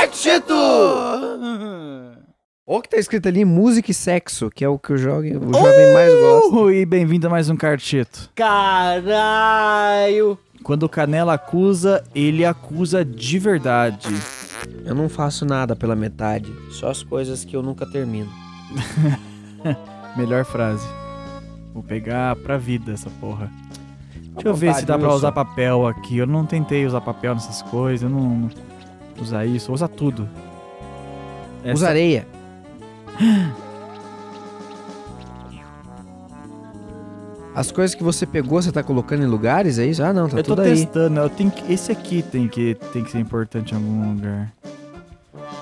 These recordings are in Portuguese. Cartuchito! O que tá escrito ali, música e sexo, que é o que o jovem mais gosta. E bem-vindo a mais um Cartuchito. Caralho! Quando o Canella acusa, ele acusa de verdade. Eu não faço nada pela metade, só as coisas que eu nunca termino. Melhor frase. Vou pegar pra vida essa porra. Deixa eu ver se dá pra usar papel aqui. Eu não tentei usar papel nessas coisas. Eu não usar isso. Usa tudo. Usa areia. As coisas que você pegou, você tá colocando em lugares, é isso? Ah, não, tá tudo aí. Eu tô testando. Eu tenho que... Esse aqui tem que ser importante em algum lugar.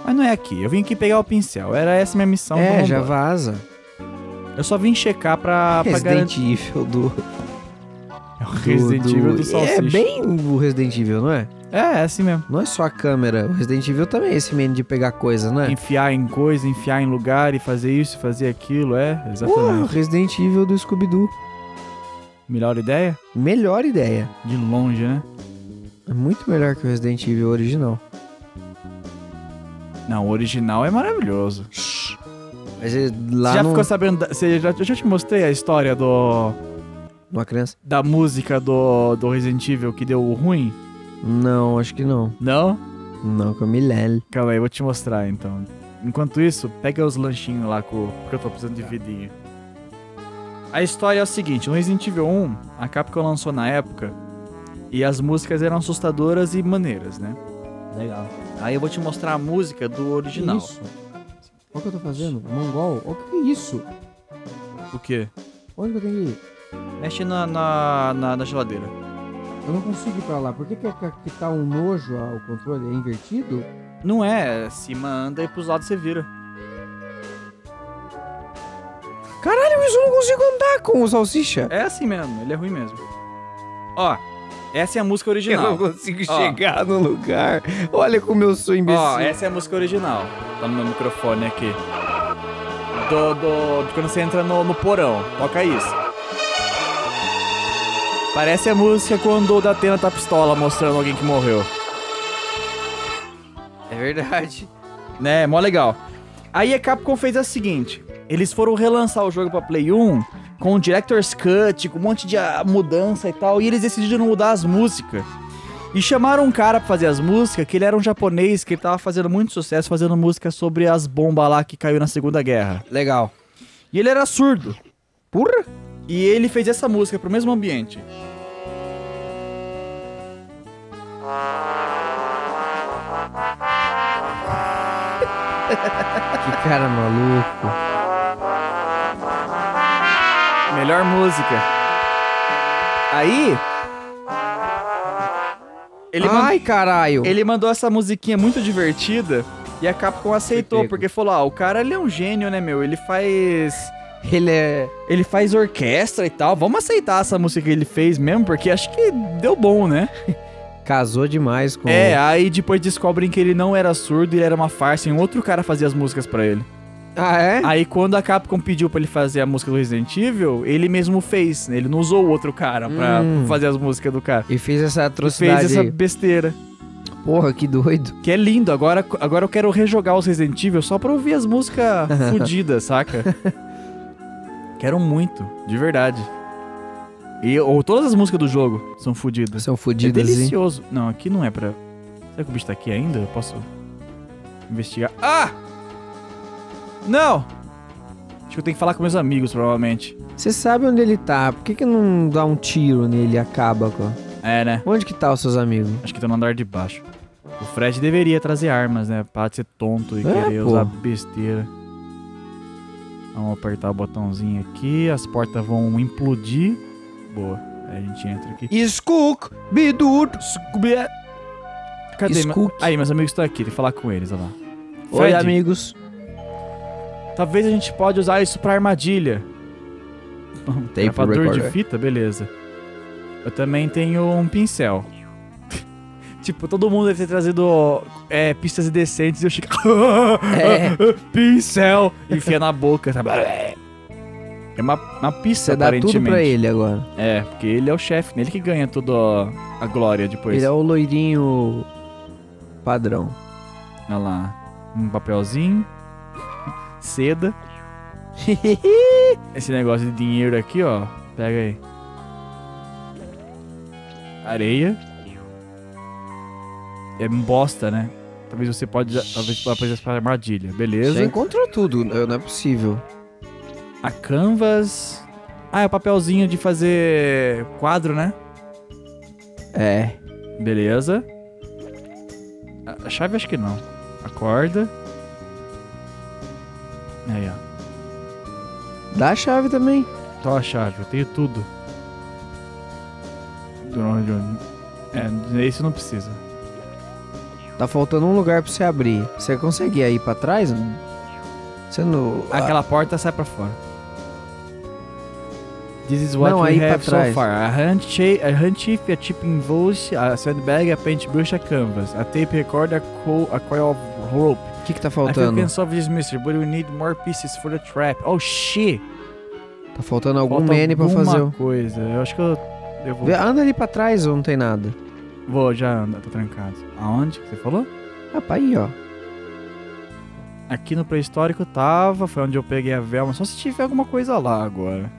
Mas não é aqui. Eu vim aqui pegar o pincel. Era essa minha missão. É, já vaza. Eu só vim checar pra garantir. Resident Evil Resident Evil do Salsicha. É bem o Resident Evil, não é? É assim mesmo. Não é só a câmera. O Resident Evil também é esse menino de pegar coisa, não é? Enfiar em coisa, enfiar em lugar e fazer isso, fazer aquilo, é? Exatamente. O Resident Evil do Scooby-Doo. Melhor ideia? Melhor ideia. De longe, né? É muito melhor que o Resident Evil original. Não, o original é maravilhoso. Mas lá você já ficou sabendo... Eu já te mostrei a história do... Uma criança? Da música do Resident Evil que deu ruim? Não, acho que não. Não? Não, que eu me lembro. Calma aí, vou te mostrar então. Enquanto isso, pega os lanchinhos lá, porque eu tô precisando de vidinha. A história é o seguinte, no Resident Evil 1, a Capcom lançou na época, e as músicas eram assustadoras e maneiras, né? Legal. Aí eu vou te mostrar a música do original. Que isso? Olha o que eu tô fazendo, mongol. Olha o que é isso? O quê? Onde que eu tenho que ir? Mexe na geladeira. Eu não consigo ir pra lá. Por que tá um nojo o controle? É invertido? Não é. Cima anda e pros lados você vira. Caralho, isso eu não consigo andar com o Salsicha. É assim mesmo. Ele é ruim mesmo. Ó, essa é a música original. Eu não consigo chegar no lugar. Olha como eu sou imbecil. Ó, essa é a música original. Tá no meu microfone aqui. Quando você entra no porão. Toca isso. Parece a música quando o Datena tá pistola mostrando alguém que morreu. É verdade. Né, mó legal. Aí a Capcom fez a seguinte. Eles foram relançar o jogo pra Play 1 com o Director's Cut, com um monte de mudança e tal. E eles decidiram mudar as músicas. E chamaram um cara pra fazer as músicas, que ele era um japonês, que ele tava fazendo muito sucesso, fazendo música sobre as bombas lá que caiu na Segunda Guerra. Legal. E ele era surdo. Porra! E ele fez essa música pro mesmo ambiente. Que cara maluco. Melhor música. Aí... Ai, caralho! Ele mandou essa musiquinha muito divertida e a Capcom aceitou, porque falou, o cara ele é um gênio, né, meu? Ele faz... Ele faz orquestra e tal. Vamos aceitar essa música que ele fez mesmo, porque acho que deu bom, né? Casou demais com... aí depois descobrem que ele não era surdo, ele era uma farsa, e um outro cara fazia as músicas pra ele. Ah, é? Aí quando a Capcom pediu pra ele fazer a música do Resident Evil, ele mesmo fez, ele não usou o outro cara pra fazer as músicas do cara. E fez essa atrocidade. Fez essa besteira. Porra, que doido. Que é lindo, agora eu quero rejogar os Resident Evil só pra ouvir as músicas fodidas, saca? Quero muito, de verdade. Ou todas as músicas do jogo são fodidas. São fodidas, é delicioso. Hein? Não, aqui não é pra... Será que o bicho tá aqui ainda? Eu posso investigar. Ah! Não! Acho que eu tenho que falar com meus amigos, provavelmente. Você sabe onde ele tá. Por que não dá um tiro nele e acaba com... É, né? Onde que tá os seus amigos? Acho que tá no andar de baixo. O Fred deveria trazer armas, né? Para de ser tonto e querer usar besteira. Vamos apertar o botãozinho aqui, as portas vão implodir. Boa, aí a gente entra aqui. Cadê? Aí, meus amigos estão aqui, tem que falar com eles, olha lá. Oi, amigos. Talvez a gente pode usar isso pra armadilha. Gravador de fita, beleza. Eu também tenho um pincel. Tipo, todo mundo deve ter trazido pistas indecentes e eu chego... Pincel! Enfia na boca, sabe? É uma pista, aparentemente. Você dá tudo pra ele agora. É, porque ele é o chefe, né? Ele que ganha toda a glória depois. Ele é o loirinho padrão. Olha lá. Um papelzinho. Seda. Esse negócio de dinheiro aqui, ó. Pega aí. Areia. É bosta, né? Talvez você pode... Talvez você faça armadilha. Beleza. Você encontrou tudo. Não é possível. A canvas... Ah, é o papelzinho de fazer quadro, né? É. Beleza. A chave acho que não. A corda. Aí, ó. Dá a chave também. Tô a chave, eu tenho tudo. É, esse não precisa. Tá faltando um lugar pra você abrir. Você consegue ir pra trás? Você não... Aquela porta sai pra fora. This is what we have so far. A handkerchief, a chip invoice, a sandbag, a paintbrush, a canvas, a tape recorder, a coil of rope. O que que tá faltando? I think we can solve this mystery, but we need more pieces for the trap. Oh, shit! Tá faltando algum menu pra fazer. Alguma coisa. Eu acho que eu vou... Anda ali pra trás ou não tem nada? Vou, já anda. Tô trancado. Aonde que você falou? Ah, pra aí, ó. Aqui no pré-histórico tava, foi onde eu peguei a Velma. Só se tiver alguma coisa lá agora.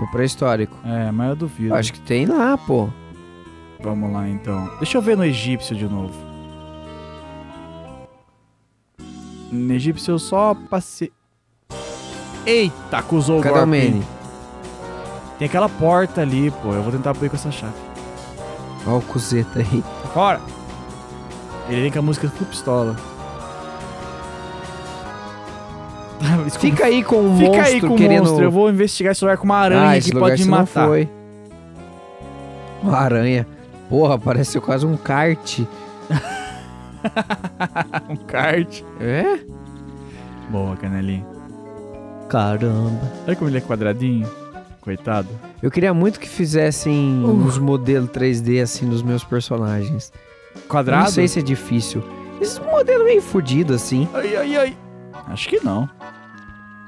No pré-histórico. É, mas eu duvido. Acho que tem lá, pô. Vamos lá, então. Deixa eu ver no egípcio de novo. No egípcio eu só passei... Eita, acusou o golpe. Cadê o Manny? Tem aquela porta ali, pô. Eu vou tentar abrir com essa chave. Olha o cuzeta aí. Fora! Ele vem com a música do pistola. Fica aí com o monstro querendo... Eu vou investigar esse lugar com uma aranha que pode me matar. Uma aranha. Porra, parece quase um kart. Um kart? É? Boa, Canelinha. Caramba. Olha como ele é quadradinho. Coitado. Eu queria muito que fizessem uns modelos 3D assim nos meus personagens. Quadrado? Não sei se é difícil. Esse modelo meio fodido assim. Ai, ai, ai. Acho que não.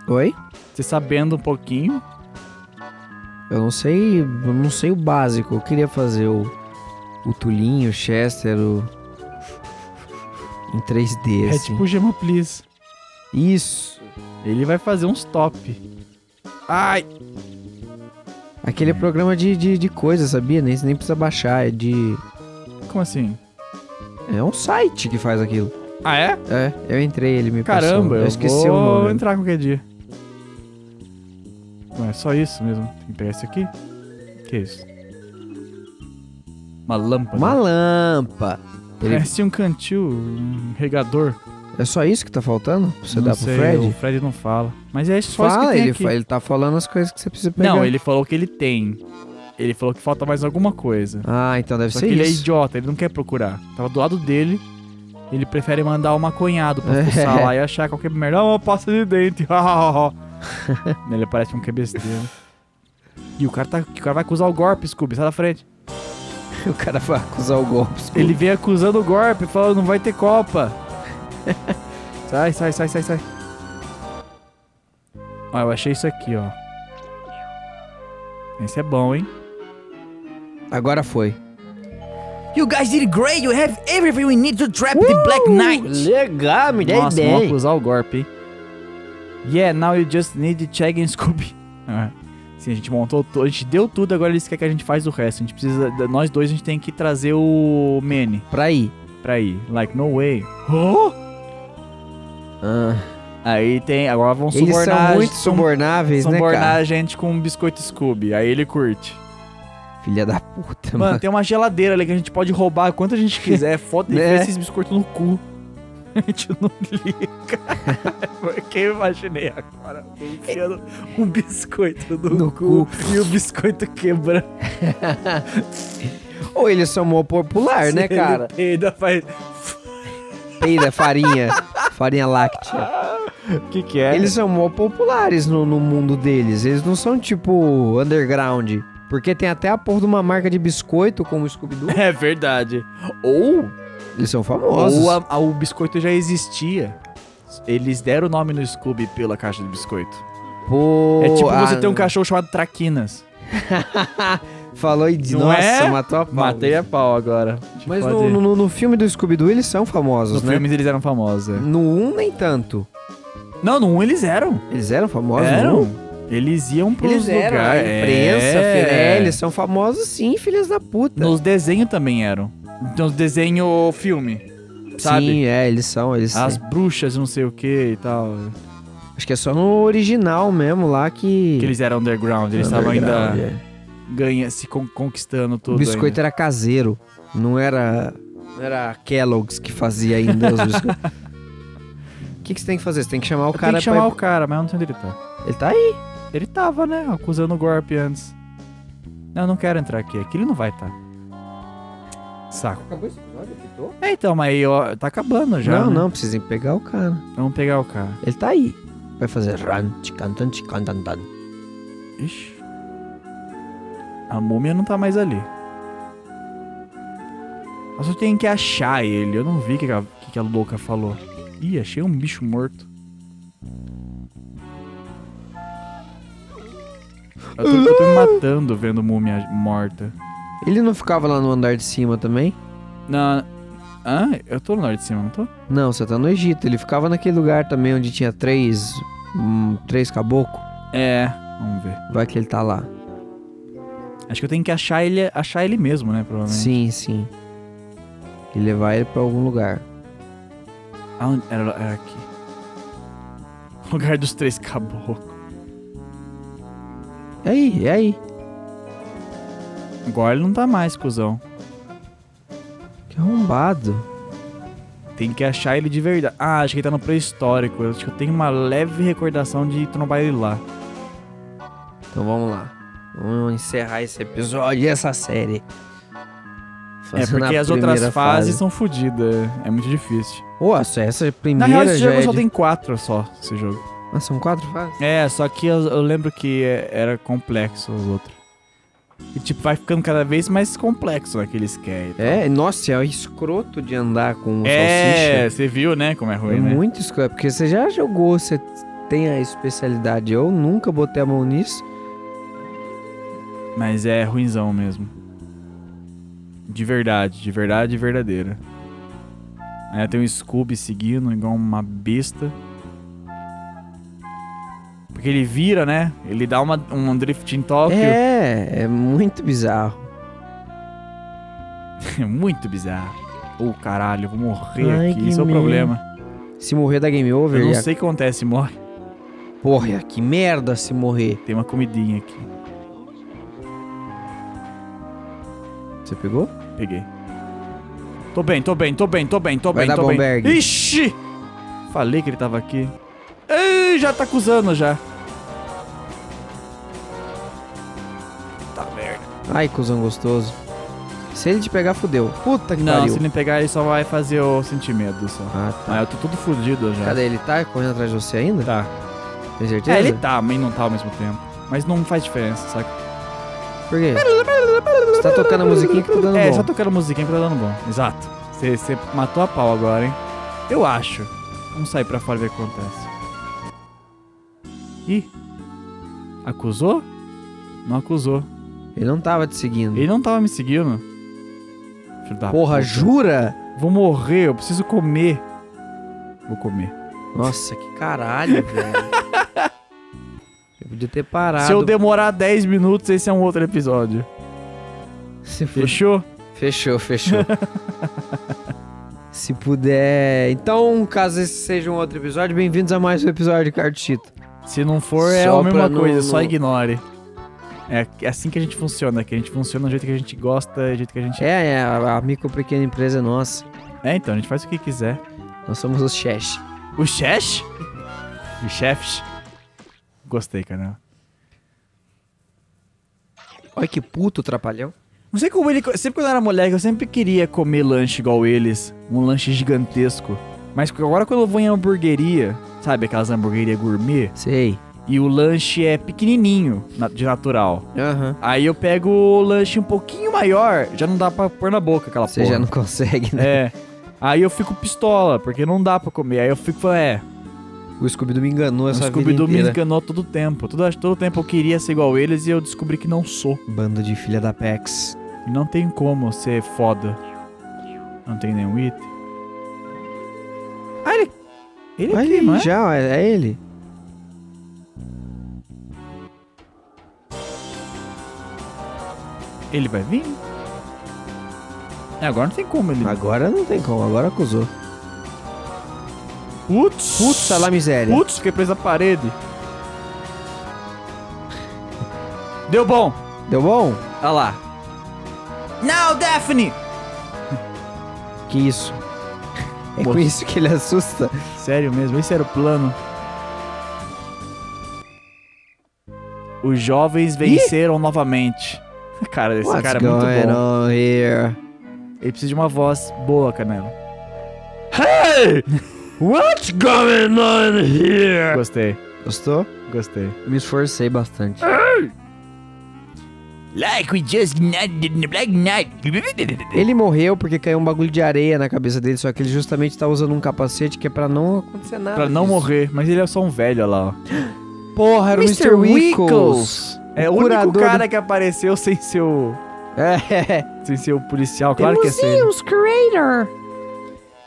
Oi? Você sabendo um pouquinho? Eu não sei o básico. Eu queria fazer o Tulinho, o Chester, em 3D, assim. É tipo o Gema Please. Isso. Ele vai fazer uns top. Ai! Aquele é programa de coisa, sabia? Você nem precisa baixar, é de... Como assim? É um site que faz aquilo. Ah, é? É, eu entrei, ele me passou. Caramba, eu esqueci o nome. Vou entrar qualquer dia. Não, é só isso mesmo. Tem que pegar isso aqui. Que isso? Uma lâmpada. Uma lâmpada. Parece um cantil, um regador. É só isso que tá faltando? Você dá pro Fred? O Fred não fala. Mas é só isso que tem aqui. Ele tá falando as coisas que você precisa pegar. Não, ele falou que ele tem. Ele falou que falta mais alguma coisa. Ah, então deve ser isso. Só que ele é idiota, ele não quer procurar. Tava do lado dele. Ele prefere mandar o maconhado pra expulsar lá e achar qualquer merda. Ah, uma pasta de dente. Ele parece um que é besteira. E o cara vai acusar o golpe, Scooby. Sai da frente. O cara vai acusar o golpe, Scooby. Ele vem acusando o golpe, falando não vai ter Copa. Sai, sai, sai, sai, sai. Ó, eu achei isso aqui, ó. Esse é bom, hein? Agora foi. You guys did great, you have everything we need to trap the Black Knight. Legal, me dei ideia. Nossa, vamos acusar o golpe, hein? Yeah, now you just need to check in Scooby. Sim, a gente montou, a gente deu tudo, agora eles querem que a gente faz o resto. A gente precisa, nós dois, a gente tem que trazer o Manny. Pra ir. Like, no way. Oh? Aí tem, agora vão subornar. Eles são muito subornáveis, né, cara? Subornar a gente com um biscoito Scooby, aí ele curte. Filha da puta, mano. Tem uma geladeira ali que a gente pode roubar quanto a gente quiser. Foda-se esses biscoitos no cu. A gente não liga. Porque eu imaginei agora enfiando um biscoito no cu e o biscoito quebra. Ou ele somou popular, né, cara? Ele faz... Peida, farinha. Farinha láctea. O que é? Eles são mó populares no mundo deles. Eles não são tipo underground. Porque tem até a porra de uma marca de biscoito como o Scooby-Doo. É verdade. Ou... Eles são famosos. Ou o biscoito já existia. Eles deram o nome no Scooby pela caixa de biscoito. Pô... É tipo você ter um cachorro chamado Traquinas. Falou e disse, nossa, é? Matou a pau. Matei a pau agora. Deixa mas no filme do Scooby-Doo eles são famosos, né? No filme eles eram famosos, é. No 1 nem tanto. Não, no 1 eles eram. Eles eram famosos? Eram. Eles iam pros lugares. Imprensa, é. Eles são famosos sim, filhas da puta. Nos desenhos também eram. Nos desenhos filme, sabe? Sim, é, eles são. Eles as são. Bruxas não sei o que e tal. Acho que é só no original mesmo lá que... Que eles eram underground, eles estavam ainda... É. Se conquistando tudo. O biscoito ainda era caseiro. Não era... Era Kellogg's que fazia ainda os biscoitos. O que você tem que fazer? Você tem que chamar o cara... Tem que chamar o cara, mas eu não sei onde ele tá. Ele tá aí. Ele tava, né? Acusando o golpe antes. Não, eu não quero entrar aqui. Aqui ele não vai estar. Saco. Acabou esse episódio? É, então, mas aí ó, tá acabando já. Não, né? Não. Precisa pegar o cara. Vamos pegar o cara. Ele tá aí. Vai fazer... Ixi. A múmia não tá mais ali. Mas eu tenho que achar ele. Eu não vi o que a louca falou. Ih, achei um bicho morto. Eu tô me matando vendo múmia morta. Ele não ficava lá no andar de cima também? Não. Ah, eu tô no andar de cima, não tô? Não, você tá no Egito. Ele ficava naquele lugar também onde tinha três caboclos. É, vamos ver. Vai que ele tá lá. Acho que eu tenho que achar ele mesmo, né, provavelmente. Sim, sim. E levar ele pra algum lugar. Ah, era aqui. Lugar dos três caboclos. É aí, é aí. Agora ele não tá mais, cuzão. Que arrombado. Tem que achar ele de verdade. Ah, acho que ele tá no pré-histórico. Acho que eu tenho uma leve recordação de trombar ele lá. Então vamos lá. Vamos encerrar esse episódio e essa série. Fazendo é, porque as outras fases são fodidas. É muito difícil. Nossa, essa primeira... Na real, esse jogo só tem 4 só, esse jogo. Ah, são 4 fases? É, só que eu lembro que era complexo os outros. E tipo, vai ficando cada vez mais complexo naqueles que é. É, nossa, é escroto de andar com o Salsicha. É, você viu, né, como é ruim, né? É muito escroto, porque você já jogou, você tem a especialidade. Eu nunca botei a mão nisso. Mas é ruinzão mesmo. De verdade verdadeira. Aí tem um Scooby seguindo, igual uma besta. Porque ele vira, né? Ele dá um drift em Tóquio. É muito bizarro. É muito bizarro. Ô, caralho, eu vou morrer aqui. Isso é o problema. Se morrer dá game over. Eu não sei o que acontece, morre. Porra, que merda se morrer. Tem uma comidinha aqui. Você pegou? Peguei. Tô bem. Bag. Ixi! Falei que ele tava aqui. Ei, já tá acusando já. Tá merda. Ai, cuzão gostoso. Se ele te pegar, fodeu. Puta que pariu. Não, se ele pegar, ele só vai fazer eu sentir medo só. Ah, tá. Mas eu tô todo fudido já. Cadê? Ele tá correndo atrás de você ainda? Tá. Tem certeza? É, ele tá, mas não tá ao mesmo tempo. Mas não faz diferença, saca? Por quê? Você tá tocando a musiquinha que tá dando bom. É, só tocando a musiquinha que tá dando bom. Exato. Você matou a pau agora, hein? Eu acho. Vamos sair pra fora e ver o que acontece. Ih. Acusou? Não acusou. Ele não tava te seguindo. Ele não tava me seguindo. Filho da porra, puta. Jura? Vou morrer, eu preciso comer. Vou comer. Nossa, que caralho, velho. Podia ter parado. Se eu demorar 10 minutos, esse é um outro episódio. Fechou? Fechou. Se puder... Então, caso esse seja um outro episódio, bem-vindos a mais um episódio de Cartuchito. Se não for, é a mesma coisa, só ignore. É assim que a gente funciona, que a gente funciona do jeito que a gente gosta, do jeito que a gente... É, a micro pequena empresa é nossa. É, então, a gente faz o que quiser. Nós somos os chefes. Os chefes? Os chefes? Gostei, Canella. Olha que puto trapalhão. Não sei como ele... Sempre quando eu era moleque, eu sempre queria comer lanche igual eles. Um lanche gigantesco. Mas agora quando eu vou em hamburgueria, sabe aquelas hamburguerias gourmet? Sei. E o lanche é pequenininho, de natural. Uhum. Aí eu pego o lanche um pouquinho maior, já não dá pra pôr na boca aquela porra. Você já não consegue, né? É. Aí eu fico pistola, porque não dá pra comer. Aí eu fico, O Scooby-Doo me enganou essa vida inteira. O Scooby-Doo me enganou todo o tempo. Todo tempo eu queria ser igual eles e eu descobri que não sou. Banda de filha da Pex. Não tem como ser foda. Não tem nenhum item. Ah, ele... Ele aqui, ele já, é ele. Ele vai vir? Agora não tem como ele... Agora não tem como, agora acusou. Putz! Putz, a lá miséria. Putz, fiquei preso na parede. Deu bom! Deu bom? Olha lá. Não, Daphne! Que isso? É com isso que ele assusta? Sério mesmo, esse era o plano. Os jovens venceram novamente. Cara, esse cara é muito bom. Here? Ele precisa de uma voz boa, Canella. Hey! What's going on here? Gostei. Gostou? Gostei. Me esforcei bastante. Hey! Like we just in the black night. Ele morreu porque caiu um bagulho de areia na cabeça dele, só que ele justamente tá usando um capacete que é pra não acontecer nada. Pra não morrer, mas ele é só um velho, olha lá, ó. Porra, era o Mr. Wiggles. É o único cara que apareceu sem ser o... sem ser o policial, claro que é ser. O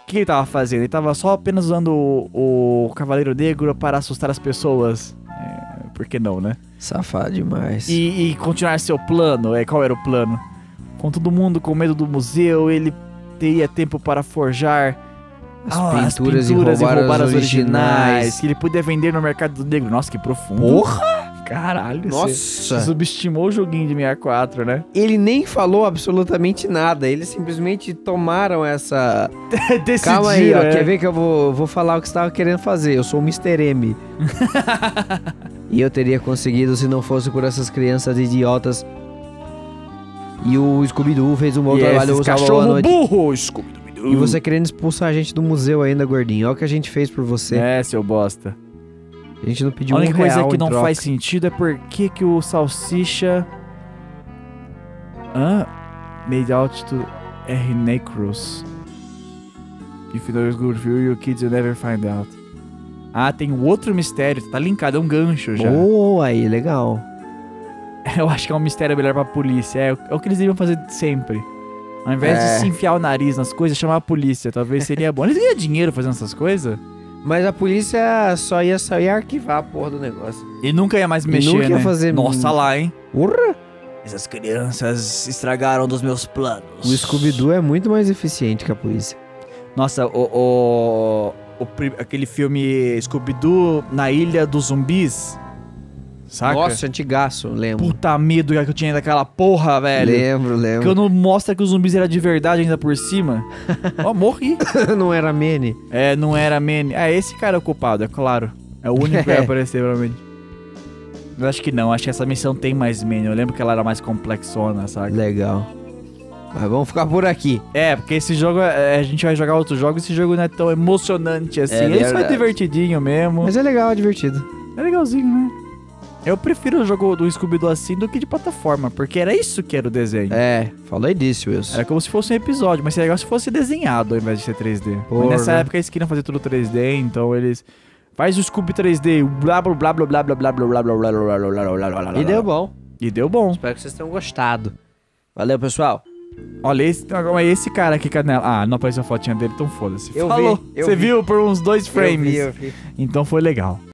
que ele tava fazendo? Ele tava só apenas usando o Cavaleiro Negro para assustar as pessoas. É, por que não, né? Safado demais. E continuar seu plano. Qual era o plano? Com todo mundo com medo do museu, ele teria tempo para forjar as pinturas e roubar as originais. Que ele podia vender no mercado negro. Nossa, que profundo. Porra! Caralho. Nossa. Você subestimou o joguinho de 64, né? Ele nem falou absolutamente nada. Eles simplesmente tomaram essa... Decidiram. Calma aí, ó. Quer ver que eu vou falar o que você estava querendo fazer. Eu sou o Mr. M. E eu teria conseguido se não fosse por essas crianças idiotas. E o Scooby-Doo fez um bom trabalho. Cachorro burro, Scooby-Doo. E você querendo expulsar a gente do museu ainda, gordinho. Olha o que a gente fez por você. É, seu bosta. A gente não pediu um real em troca. A única coisa que não faz sentido é por que o Salsicha... Made out to R. Necros. If you know it's good for you, kids will never find out. Ah, tem um outro mistério, tá linkado, é um gancho já. Boa, aí, legal. Eu acho que é um mistério melhor pra polícia, é o que eles deviam fazer sempre. Ao invés de se enfiar o nariz nas coisas, chamar a polícia, talvez seria bom. Eles ganham dinheiro fazendo essas coisas? Mas a polícia só ia sair arquivar a porra do negócio. E nunca ia mais mexer, nunca ia fazer... Nossa, lá, hein? Urra! Essas crianças estragaram dos meus planos. O Scooby-Doo é muito mais eficiente que a polícia. Nossa, aquele filme Scooby-Doo na Ilha dos Zumbis, saca? Nossa, antigaço, lembro. Puta medo que eu tinha daquela porra, velho. Lembro. Que eu não mostra que os zumbis eram de verdade ainda por cima. Ó, morri. Não era Manny. É, não era Manny. Ah, esse cara é o culpado, é claro. É o único que vai aparecer, realmente. Mas acho que não, acho que essa missão tem mais Manny. Eu lembro que ela era mais complexona, saca? Legal. Mas vamos ficar por aqui. É, porque esse jogo, a gente vai jogar outro jogo, esse jogo não é tão emocionante assim. Ele só é divertidinho mesmo. Mas é legal, é divertido. É legalzinho, né? Eu prefiro o jogo do Scooby-Doo assim do que de plataforma, porque era isso que era o desenho. É, falei disso, Wilson. Era como se fosse um episódio, mas seria legal se fosse desenhado ao invés de ser 3D. Mas nessa época eles queriam fazer tudo 3D, então eles... Faz o Scooby 3D, blá blá blá blá blá blá blá blá blá blá blá blá blá. E deu bom. E deu bom. Espero que vocês tenham gostado. Valeu, pessoal. Olha, esse cara aqui, Canella. Ah, não apareceu a fotinha dele, então foda-se. Falou, você viu por uns 2 frames. Eu vi. Então foi legal.